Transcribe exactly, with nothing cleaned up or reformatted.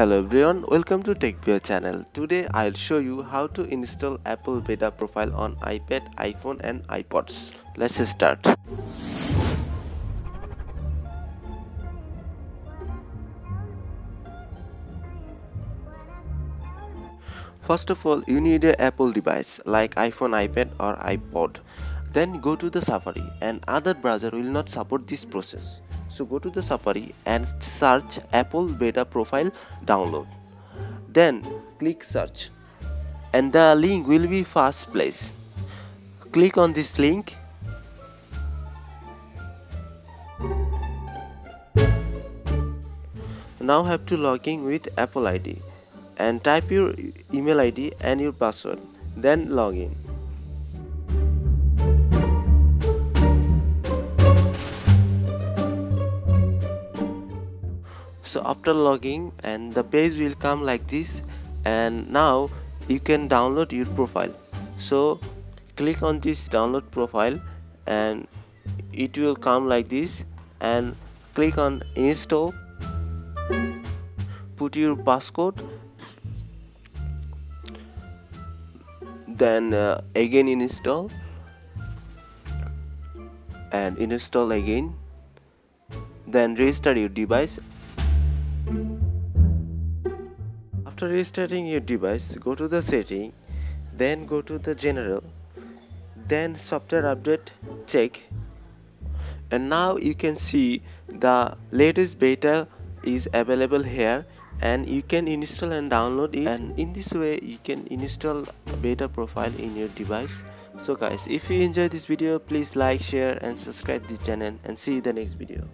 Hello everyone, welcome to TechPeer channel. Today I'll show you how to install Apple beta profile on iPad, iPhone and iPods. Let's start. First of all, you need an Apple device like iPhone, iPad or iPod. Then go to the Safari, and other browser will not support this process. So go to the Safari and search Apple beta profile download. Then click search and the link will be first place. Click on this link. Now have to log in with Apple I D and type your email I D and your password. Then log in. So after logging, and the page will come like this, and now you can download your profile. So click on this download profile and it will come like this, and click on install. Put your passcode, then uh, again install and install again, then register your device. After restarting your device, go to the setting, then go to the general, then software update, check, and now you can see the latest beta is available here, and you can install and download it, and in this way you can install beta profile in your device. So guys, if you enjoy this video, please like, share and subscribe this channel, and see you in the next video.